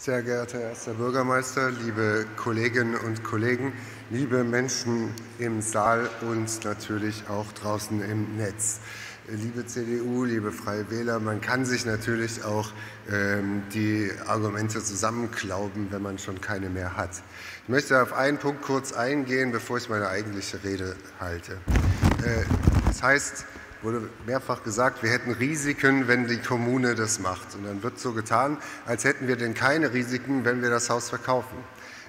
Sehr geehrter Herr Erster Bürgermeister, liebe Kolleginnen und Kollegen, liebe Menschen im Saal und natürlich auch draußen im Netz. Liebe CDU, liebe Freie Wähler, man kann sich natürlich auch die Argumente zusammenklauben, wenn man schon keine mehr hat. Ich möchte auf einen Punkt kurz eingehen, bevor ich meine eigentliche Rede halte. Das heißt, wurde mehrfach gesagt, wir hätten Risiken, wenn die Kommune das macht. Und dann wird so getan, als hätten wir denn keine Risiken, wenn wir das Haus verkaufen.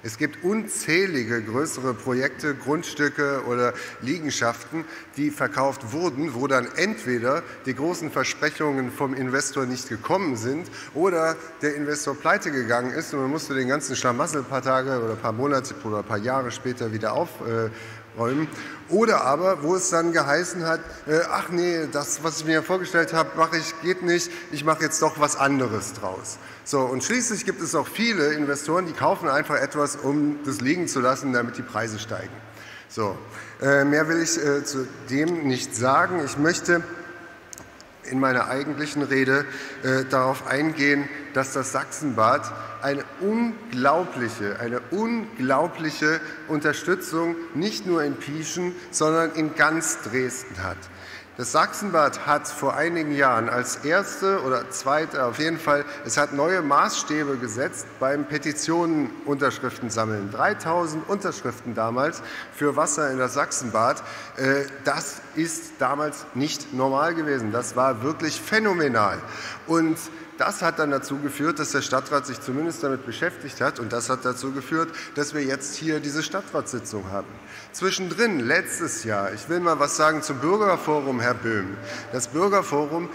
Es gibt unzählige größere Projekte, Grundstücke oder Liegenschaften, die verkauft wurden, wo dann entweder die großen Versprechungen vom Investor nicht gekommen sind oder der Investor pleite gegangen ist und man musste den ganzen Schlamassel ein paar Tage oder ein paar Monate oder ein paar Jahre später wieder aufräumen. Oder aber, wo es dann geheißen hat, ach nee, das, was ich mir vorgestellt habe, mache ich, geht nicht, ich mache jetzt doch was anderes draus. So, und schließlich gibt es auch viele Investoren, die kaufen einfach etwas, um das liegen zu lassen, damit die Preise steigen. So, mehr will ich zu dem nicht sagen. Ich möchte in meiner eigentlichen Rede darauf eingehen, dass das Sachsenbad eine unglaubliche Unterstützung nicht nur in Pieschen, sondern in ganz Dresden hat. Das Sachsenbad hat vor einigen Jahren als erste oder zweite, auf jeden Fall, es hat neue Maßstäbe gesetzt beim Petitionenunterschriftensammeln. 3000 Unterschriften damals für Wasser in das Sachsenbad. Das ist damals nicht normal gewesen. Das war wirklich phänomenal. Und das hat dann dazu geführt, dass der Stadtrat sich zumindest damit beschäftigt hat. Und das hat dazu geführt, dass wir jetzt hier diese Stadtratssitzung haben. Zwischendrin, letztes Jahr, ich will mal was sagen zum Bürgerforum, Herr Böhm. Das Bürgerforum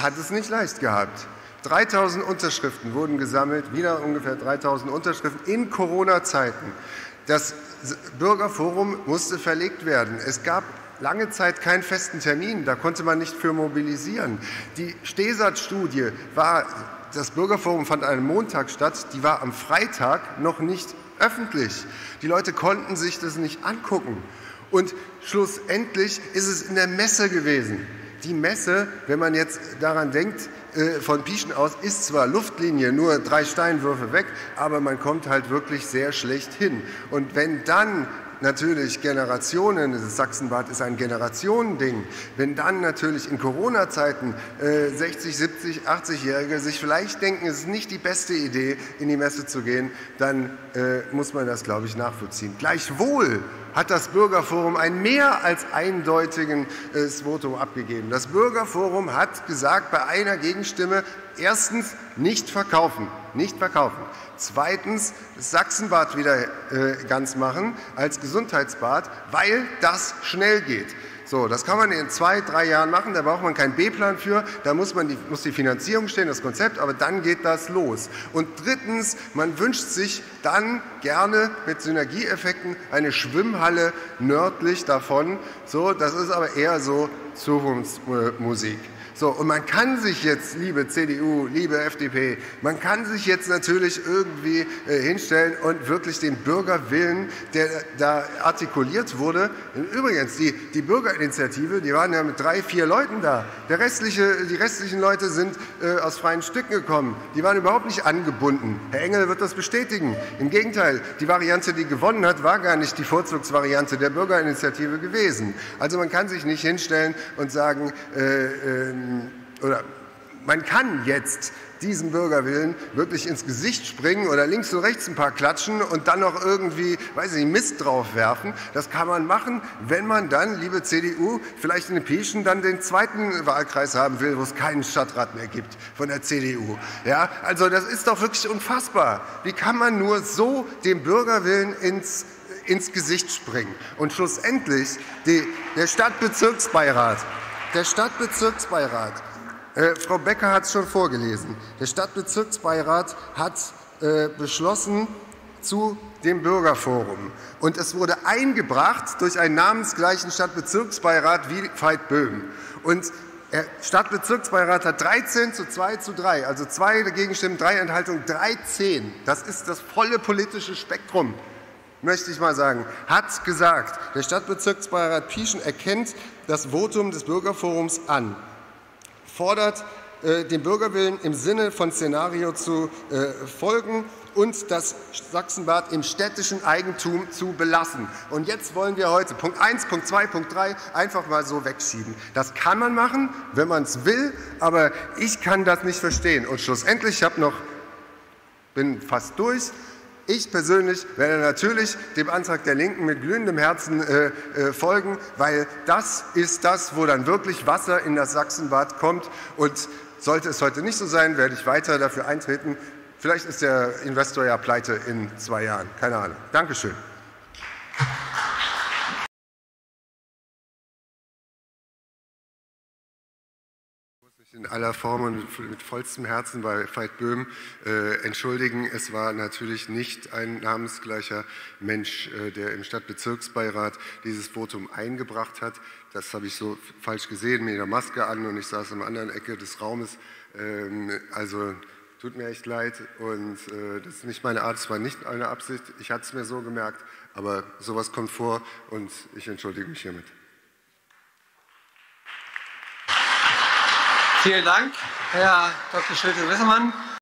hat es nicht leicht gehabt. 3000 Unterschriften wurden gesammelt, wieder ungefähr 3000 Unterschriften in Corona-Zeiten. Das Bürgerforum musste verlegt werden. Es gab lange Zeit keinen festen Termin, da konnte man nicht für mobilisieren. Die Stehsat-Studie war, das Bürgerforum fand an einem Montag statt, die war am Freitag noch nicht öffentlich. Die Leute konnten sich das nicht angucken. Und schlussendlich ist es in der Messe gewesen. Die Messe, wenn man jetzt daran denkt, von Pieschen aus ist zwar Luftlinie, nur 3 Steinwürfe weg, aber man kommt halt wirklich sehr schlecht hin. Und wenn dann natürlich Generationen, das Sachsenbad ist ein Generationending, wenn dann natürlich in Corona-Zeiten 60, 70, 80-Jährige sich vielleicht denken, es ist nicht die beste Idee, in die Messe zu gehen, dann muss man das, glaube ich, nachvollziehen. Gleichwohl hat das Bürgerforum ein mehr als eindeutiges Votum abgegeben. Das Bürgerforum hat gesagt, bei einer Gegenstimme, erstens, nicht verkaufen, nicht verkaufen. Zweitens, das Sachsenbad wieder ganz machen als Gesundheitsbad, weil das schnell geht. So, das kann man in 2, 3 Jahren machen, da braucht man keinen B-Plan für, da muss die Finanzierung stehen, das Konzept, aber dann geht das los. Und drittens, man wünscht sich dann gerne mit Synergieeffekten eine Schwimmhalle nördlich davon. So, das ist aber eher so Zukunftsmusik. So, und man kann sich jetzt, liebe CDU, liebe FDP, man kann sich jetzt natürlich irgendwie hinstellen und wirklich den Bürgerwillen, der da artikuliert wurde. Und übrigens, die Bürgerinitiative, die waren ja mit 3, 4 Leuten da. Die restlichen Leute sind aus freien Stücken gekommen. Die waren überhaupt nicht angebunden. Herr Engel wird das bestätigen. Im Gegenteil, die Variante, die gewonnen hat, war gar nicht die Vorzugsvariante der Bürgerinitiative gewesen. Also man kann sich nicht hinstellen und sagen, oder man kann jetzt diesem Bürgerwillen wirklich ins Gesicht springen oder links und rechts ein paar klatschen und dann noch irgendwie, weiß ich nicht, Mist drauf werfen. Das kann man machen, wenn man dann, liebe CDU, vielleicht in den Pieschen dann den zweiten Wahlkreis haben will, wo es keinen Stadtrat mehr gibt von der CDU. Ja, also das ist doch wirklich unfassbar. Wie kann man nur so dem Bürgerwillen ins Gesicht springen? Und schlussendlich der Stadtbezirksbeirat. Der Stadtbezirksbeirat, Frau Becker hat es schon vorgelesen, der Stadtbezirksbeirat hat beschlossen zu dem Bürgerforum. Und es wurde eingebracht durch einen namensgleichen Stadtbezirksbeirat wie Veit Böhm. Und der Stadtbezirksbeirat hat 13:2:3, also 2 Gegenstimmen, 3 Enthaltungen, 13. Das ist das volle politische Spektrum, möchte ich mal sagen, hat gesagt, der Stadtbezirksbeirat Pieschen erkennt das Votum des Bürgerforums an, fordert dem Bürgerwillen im Sinne von Szenario zu folgen und das Sachsenbad im städtischen Eigentum zu belassen. Und jetzt wollen wir heute Punkt 1, Punkt 2, Punkt 3 einfach mal so wegschieben. Das kann man machen, wenn man es will, aber ich kann das nicht verstehen. Und schlussendlich, bin fast durch. Ich persönlich werde natürlich dem Antrag der Linken mit glühendem Herzen folgen, weil das ist das, wo dann wirklich Wasser in das Sachsenbad kommt. Und sollte es heute nicht so sein, werde ich weiter dafür eintreten. Vielleicht ist der Investor ja pleite in 2 Jahren. Keine Ahnung. Dankeschön. In aller Form und mit vollstem Herzen bei Veit Böhm entschuldigen. Es war natürlich nicht ein namensgleicher Mensch, der im Stadtbezirksbeirat dieses Votum eingebracht hat. Das habe ich so falsch gesehen, mit einer Maske an, und ich saß in einer anderen Ecke des Raumes. Also tut mir echt leid, und das ist nicht meine Art, es war nicht eine Absicht. Ich hatte es mir so gemerkt, aber sowas kommt vor, und ich entschuldige mich hiermit. Vielen Dank, Herr Dr. Schulte-Wissermann.